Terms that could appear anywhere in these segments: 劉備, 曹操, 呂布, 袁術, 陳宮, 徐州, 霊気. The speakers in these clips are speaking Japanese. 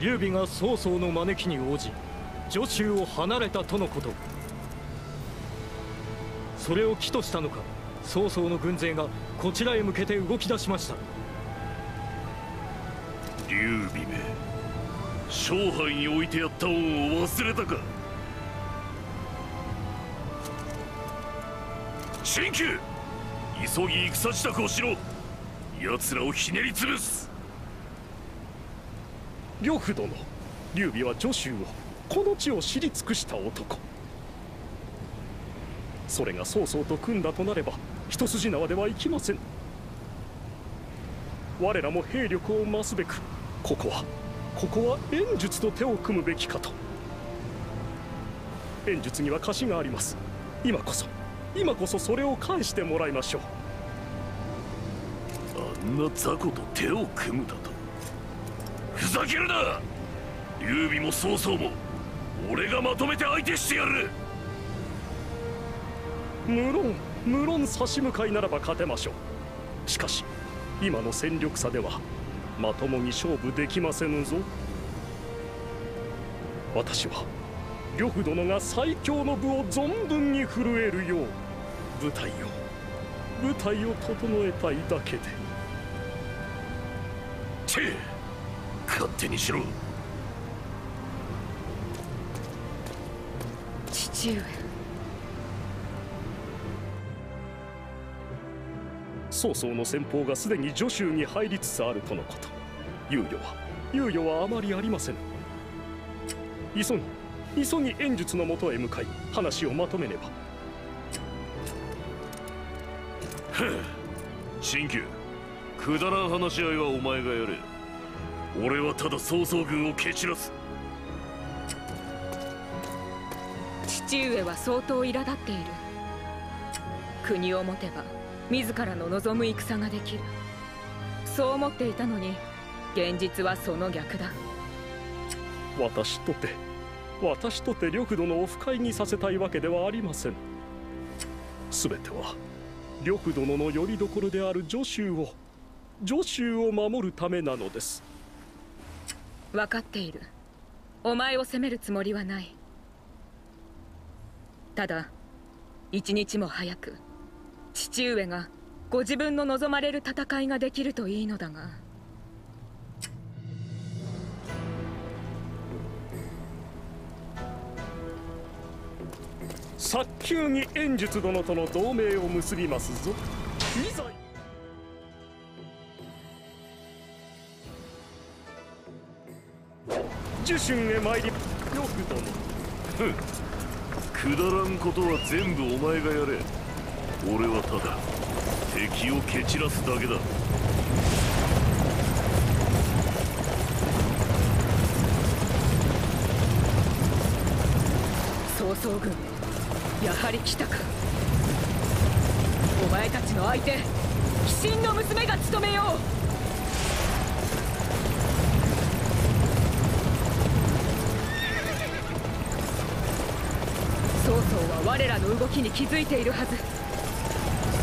劉備が曹操の招きに応じ徐州を離れたとのこと。それを機としたのか、曹操の軍勢がこちらへ向けて動き出しました。劉備め、勝敗に置いてやった恩を忘れたか。進級、急ぎ戦支度をしろ。奴らをひねり潰す。呂布殿、劉備は徐州を、この地を知り尽くした男。それが曹操と組んだとなれば一筋縄ではいきません。我らも兵力を増すべく、ここは袁術と手を組むべきかと。袁術には貸しがあります。今こそそれを返してもらいましょう。あんな雑魚と手を組むだと。ふざけるな。劉備も曹操も俺がまとめて相手してやる。無論差し向かいならば勝てましょう。しかし今の戦力差ではまともに勝負できませぬぞ。私は呂布殿が最強の武を存分に震えるよう舞台を整えたいだけで。チェ、勝手にしろ。父上、曹操の先鋒がすでに徐州に入りつつあるとのこと。猶予はあまりありません。急ぎ袁術のもとへ向かい話をまとめねば。新旧、くだらん話し合いはお前がやれ。俺はただ曹操軍を蹴散らす。父上は相当苛立っている。国を持てば自らの望む戦ができる、そう思っていたのに、現実はその逆だ。私とて呂布殿を不快にさせたいわけではありません。すべては呂布殿の拠り所である徐州を守るためなのです。分かっている。お前を責めるつもりはない。ただ一日も早く父上がご自分の望まれる戦いができるといいのだが。早急に袁術殿との同盟を結びますぞ。いざ。徐州へ参り。呂布殿、くだらんことは全部お前がやれ。俺はただ敵を蹴散らすだけだ。曹操軍、やはり来たか。お前たちの相手、鬼神の娘が務めよう。曹操は我らの動きに気づいているはず。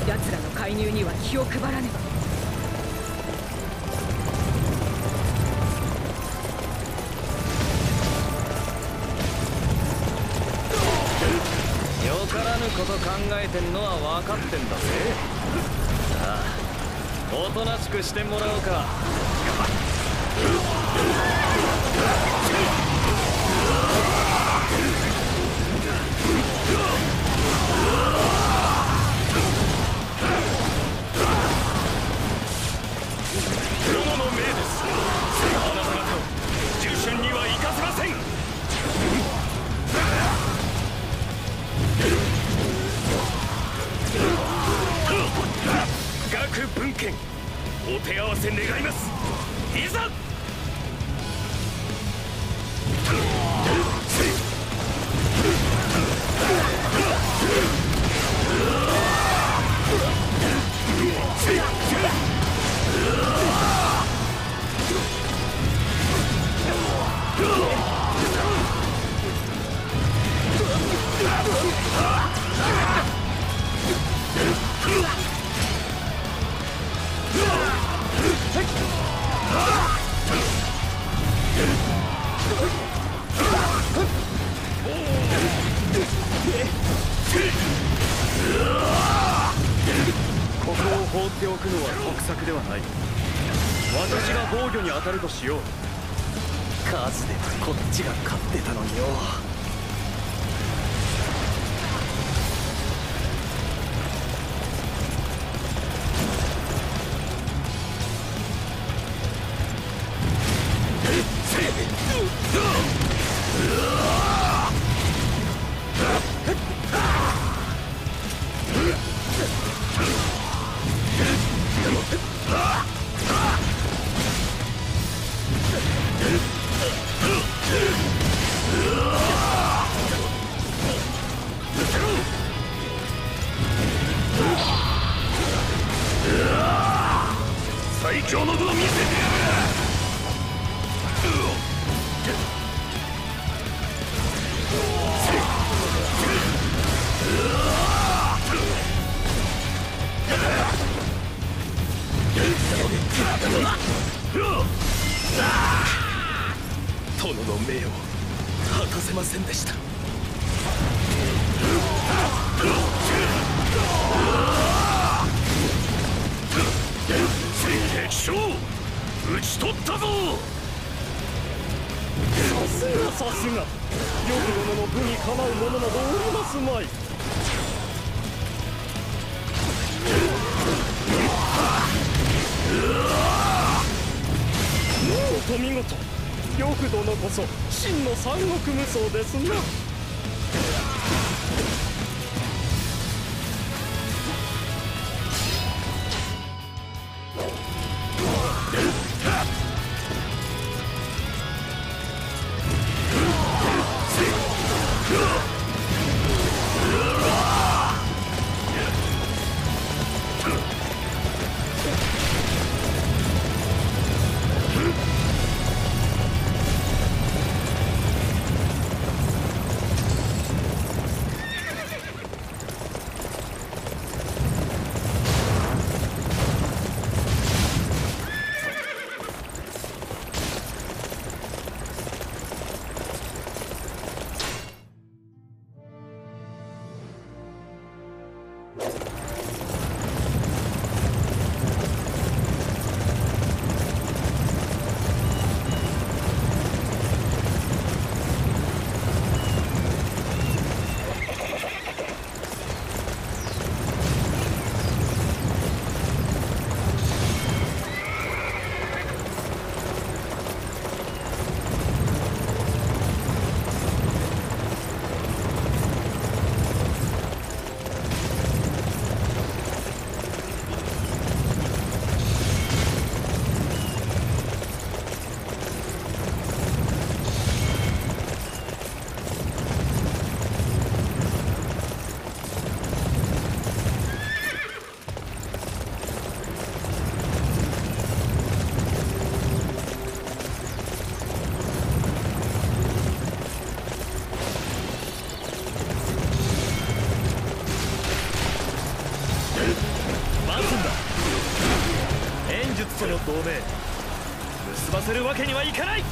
奴らの介入には気を配らねば。よからぬこと考えてんのは分かってんだぜ。ああ、おとなしくしてもらおうか。お手合わせ願います。いざ。Take おくのは得策ではない。私が防御に当たるとしよう。数でこっちが勝ってたのによ。そうですな。結ばせるわけにはいかない。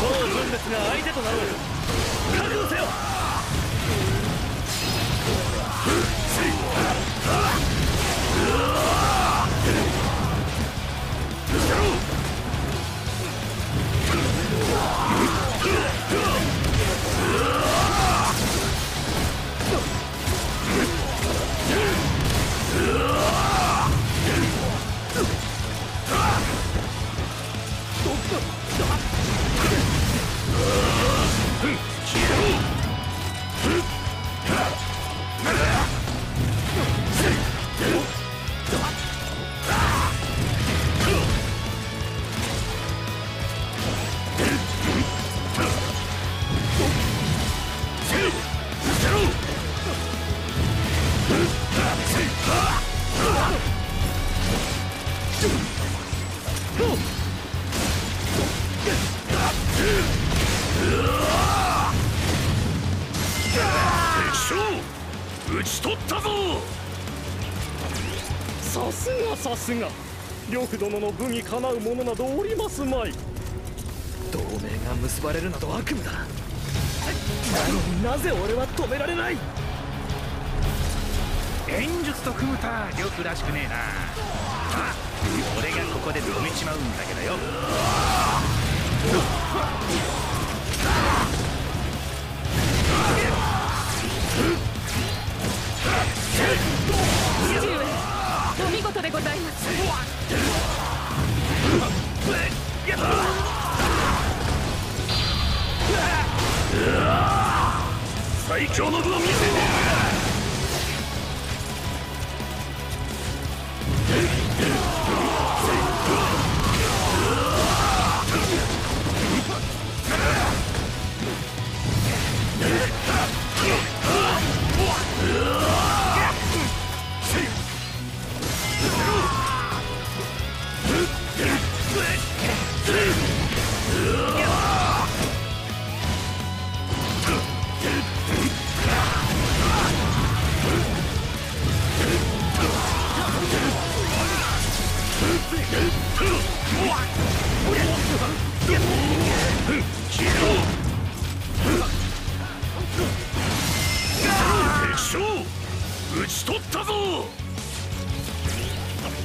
そう人物が相手となろう。覚悟せよ。さすが呂布殿の武にかなう者などおりますまい。同盟が結ばれるなど悪夢だ。なぜ俺は止められない。演術と組むた呂布らしくねえな。あ、俺がここで止めちまうんだけどよ。父上、お見事でございます。最強の部を見せて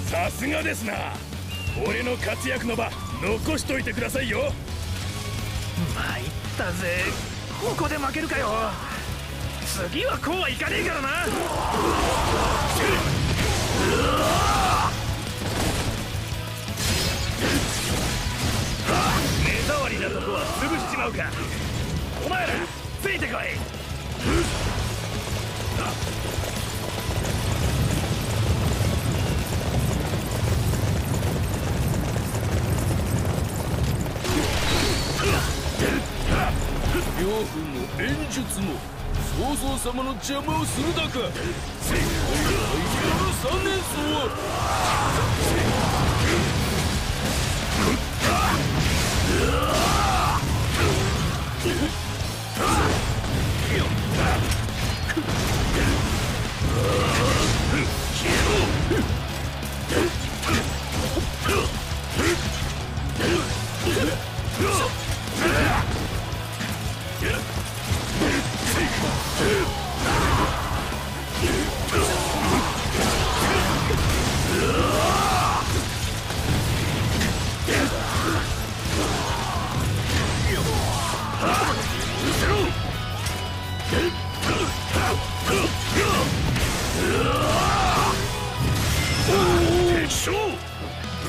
さすがですな。俺の活躍の場残しといてくださいよ。参ったぜ。ここで負けるかよ。次はこうはいかねえからな。目障りなとこは潰しちまうか。お前らついてこい。呂布も演術も曹操様の邪魔をするだか。最強の三連装は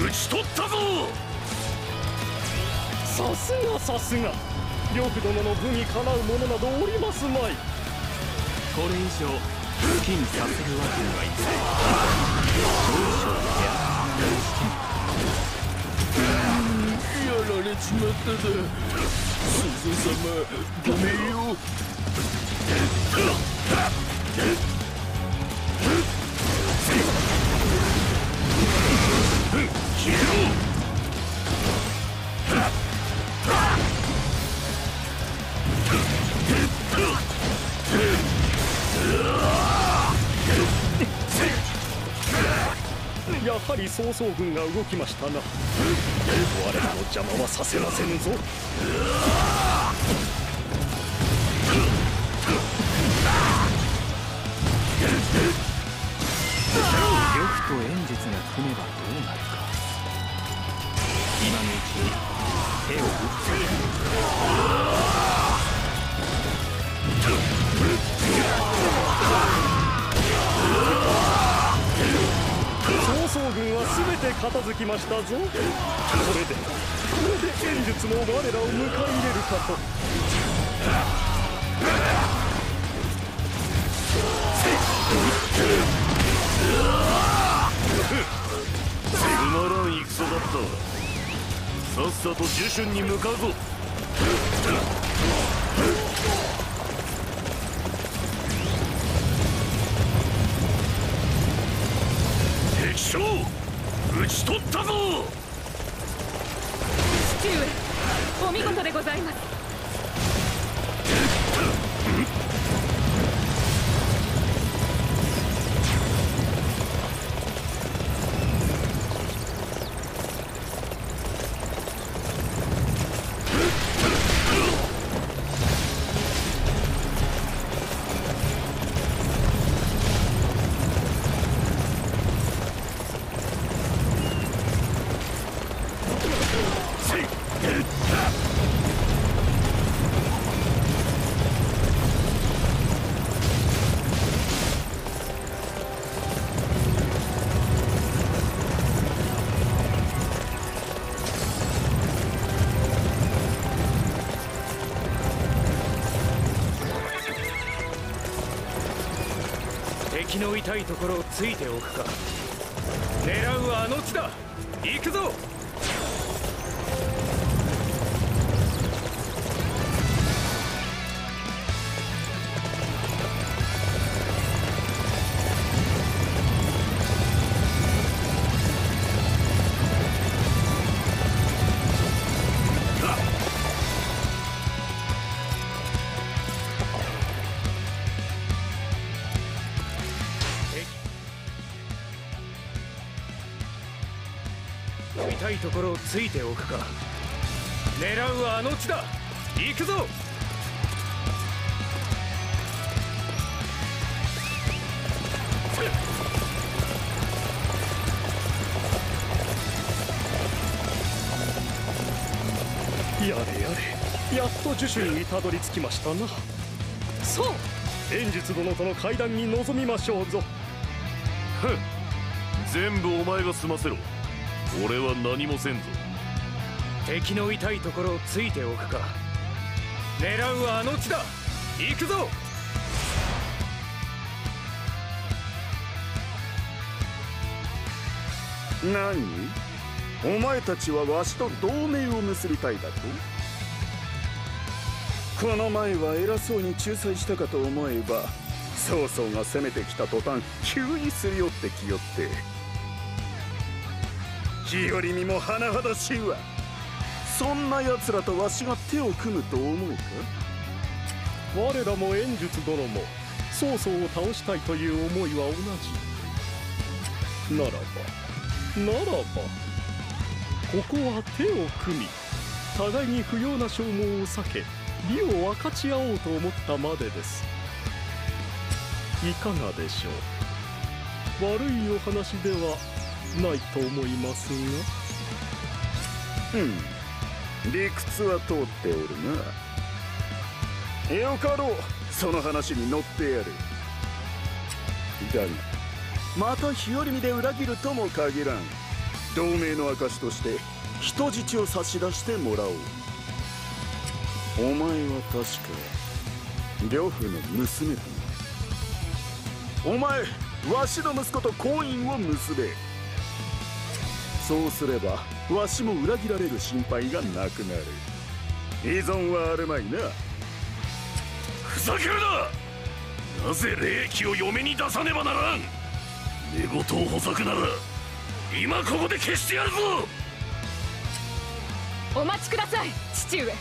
打ち取ったぞ。さすがさすが、呂布殿の武にかなう者などおりますまい。これ以上武器にさせるわけにはいかない。やられちまっただ。曹操様、ごめんよ。やはり曹操軍が動きましたな。我らの邪魔はさせませぬぞ。呂布と演術が組めばどうなるか。今のうちに手を打って曹操軍は全て片付きましたぞ。これで演術も我らを迎え入れるかと。つまらん戦だった。さっさと樹春に向かうぞ。敵将討ち取ったぞ。父上、お見事でございます。敵の痛いところをついておくか。狙うはあの地だ。行くぞ。 痛いところをついておくか。狙うはあの地だ。行くぞ。 やれやれ、やっと樹種にたどり着きましたな。そう、炎術殿との会談に臨みましょうぞ。ふん、全部お前が済ませろ。 俺は何もせんぞ。敵の痛いところをついておくか。狙うはあの地だ。行くぞ。何？お前たちはわしと同盟を結びたいだと？この前は偉そうに仲裁したかと思えば、曹操が攻めてきた途端急にすり寄ってきよって、 日和見も甚だしいわ。そんな奴らとわしが手を組むと思うか？我らも炎術殿も曹操を倒したいという思いは同じ。ならばここは手を組み、互いに不要な消耗を避け、利を分かち合おうと思ったまでです。いかがでしょう？悪いお話では ないと思いますが。うん、理屈は通っておるな。よかろう、その話に乗ってやる。だがまた日和見で裏切るとも限らん。同盟の証として人質を差し出してもらおう。お前は確か呂布の娘だな。お前、わしの息子と婚姻を結べ。 そうすればわしも裏切られる心配がなくなる。依存はあるまいな。ふざけるな。なぜ霊気を嫁に出さねばならん。寝言をほざくなら今ここで消してやるぞ。お待ちください、父上。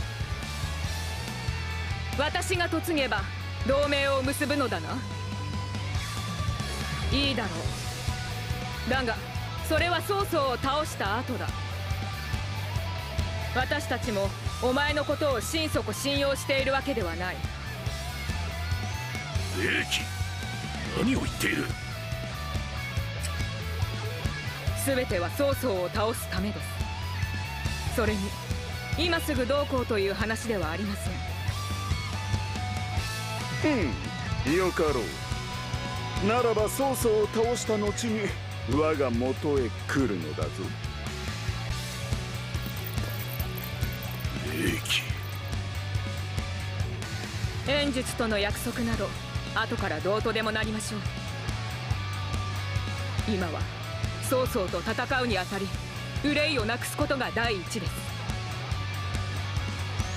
私が嫁げば同盟を結ぶのだな。いいだろう。だが それは曹操を倒した後だ。私たちもお前のことを心底信用しているわけではない。霊気、何を言っている？全ては曹操を倒すためです。それに今すぐどうこうという話ではありません。うん、よかろう。ならば曹操を倒した後に 我が元へ来るのだぞ。霊気、炎術との約束など後からどうとでもなりましょう。今は曹操と戦うにあたり憂いをなくすことが第一で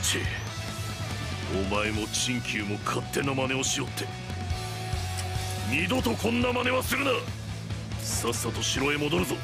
す。お前も陳宮も勝手な真似をしよって。二度とこんな真似はするな。 さっさと城へ戻るぞ。